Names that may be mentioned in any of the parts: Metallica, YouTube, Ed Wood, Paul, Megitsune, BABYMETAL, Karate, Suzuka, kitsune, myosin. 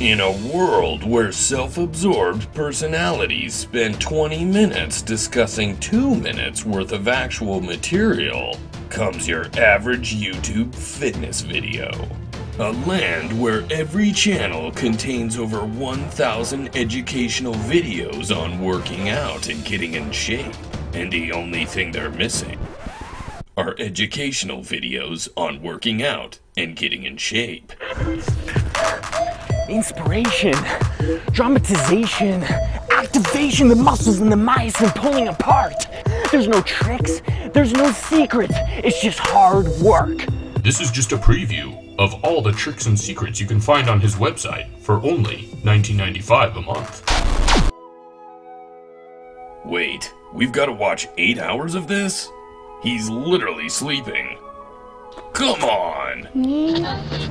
In a world where self-absorbed personalities spend 20 minutes discussing 2 minutes worth of actual material, comes your average YouTube fitness video. A land where every channel contains over 1,000 educational videos on working out and getting in shape, and the only thing they're missing are educational videos on working out and getting in shape. Inspiration, dramatization, activation, the muscles and the myosin pulling apart. There's no tricks, there's no secrets, it's just hard work. This is just a preview of all the tricks and secrets you can find on his website for only $19.95 a month. Wait, we've got to watch 8 hours of this? He's literally sleeping. Come on!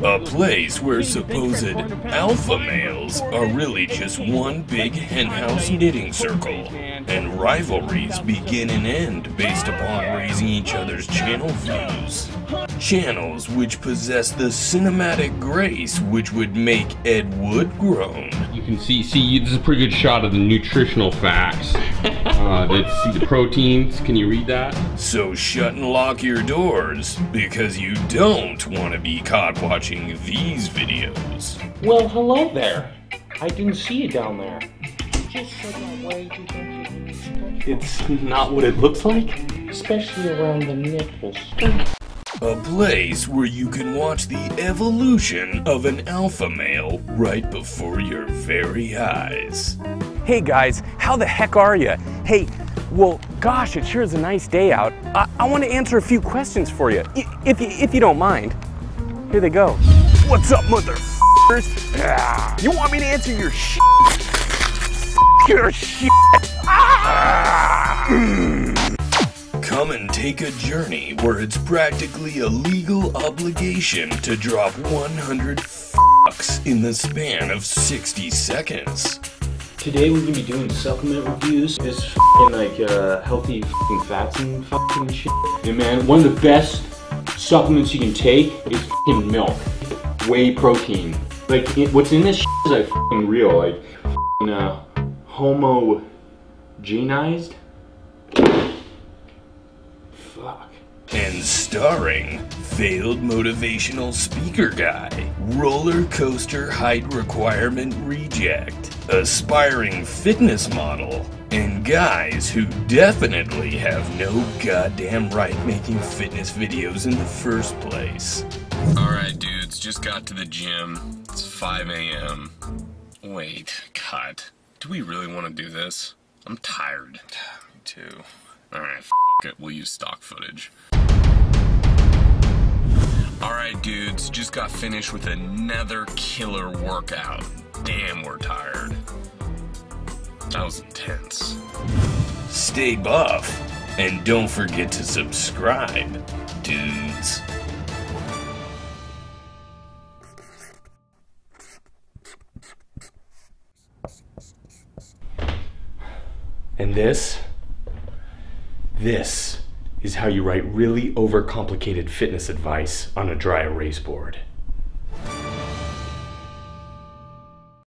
A place where supposed alpha males are really just one big henhouse knitting circle, and rivalries begin and end based upon raising each other's channel views. Channels which possess the cinematic grace which would make Ed Wood groan. You can see this is a pretty good shot of the nutritional facts. Let's see the proteins, can you read that? So shut and lock your doors, because you don't want to be caught watching these videos. Well, hello there. I didn't see you down there. It's not what it looks like? Especially around the nipples. A place where you can watch the evolution of an alpha male right before your very eyes. Hey guys, how the heck are you? Hey, well, gosh, it sure is a nice day out. I want to answer a few questions for you, if you don't mind. Here they go. What's up, motherfuckers? You want me to answer your shit? F*** your shit. Come and take a journey where it's practically a legal obligation to drop 100 f***s in the span of 60 seconds. Today we're going to be doing supplement reviews. It's f***ing like healthy f***ing fats and f***ing shit. And man, one of the best supplements you can take is f***ing milk. Whey protein. Like, what's in this shit is like f***ing real. Like f***ing homogenized. Fuck. And starring failed motivational speaker guy, roller coaster height requirement reject, aspiring fitness model, and guys who definitely have no goddamn right making fitness videos in the first place. Alright dudes, just got to the gym. It's 5 a.m. Wait, God, do we really want to do this? I'm tired. Me too. Alright, f*** it, we'll use stock footage. Alright dudes, just got finished with another killer workout. Damn, we're tired. That was intense. Stay buff, and don't forget to subscribe, dudes. And this is how you write really overcomplicated fitness advice on a dry erase board.